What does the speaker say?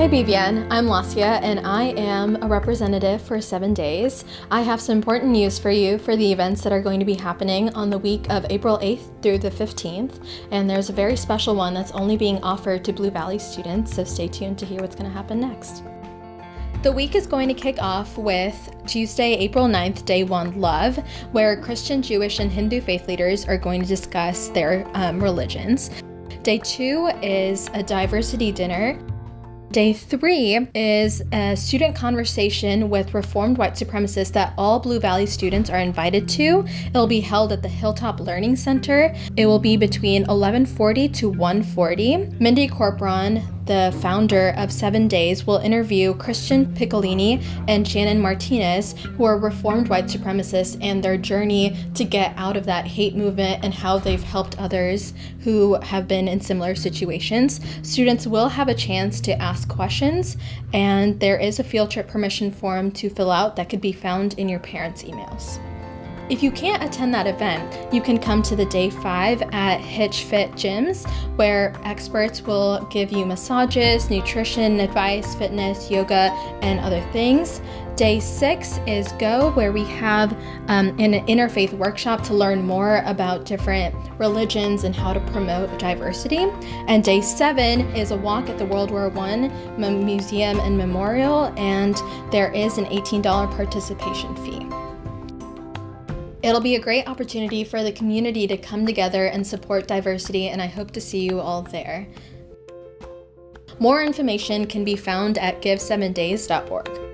Hey BVN, I'm Lassia and I am a representative for 7 Days. I have some important news for you for the events that are going to be happening on the week of April 8th through the 15th, and there's a very special one that's only being offered to Blue Valley students, so stay tuned to hear what's going to happen next. The week is going to kick off with Tuesday, April 9th, Day 1, Love, where Christian, Jewish, and Hindu faith leaders are going to discuss their religions. Day 2 is a diversity dinner. Day 3 is a student conversation with Reformed white supremacists that all Blue Valley students are invited to. It'll be held at the Hilltop Learning Center. It will be between 11:40 to 1:40. Mindy Corporon, the founder of 7 Days, will interview Christian Piccolini and Shannon Martinez, who are Reformed white supremacists, and their journey to get out of that hate movement and how they've helped others who have been in similar situations. Students will have a chance to ask questions, and there is a field trip permission form to fill out that could be found in your parents' emails. If you can't attend that event, you can come to the Day 5 at Hitch Fit Gyms, where experts will give you massages, nutrition advice, fitness, yoga, and other things. Day 6 is Go, where we have an interfaith workshop to learn more about different religions and how to promote diversity. And Day 7 is a walk at the World War I Museum and Memorial, and there is an $18 participation fee. It'll be a great opportunity for the community to come together and support diversity, and I hope to see you all there. More information can be found at givesevendays.org.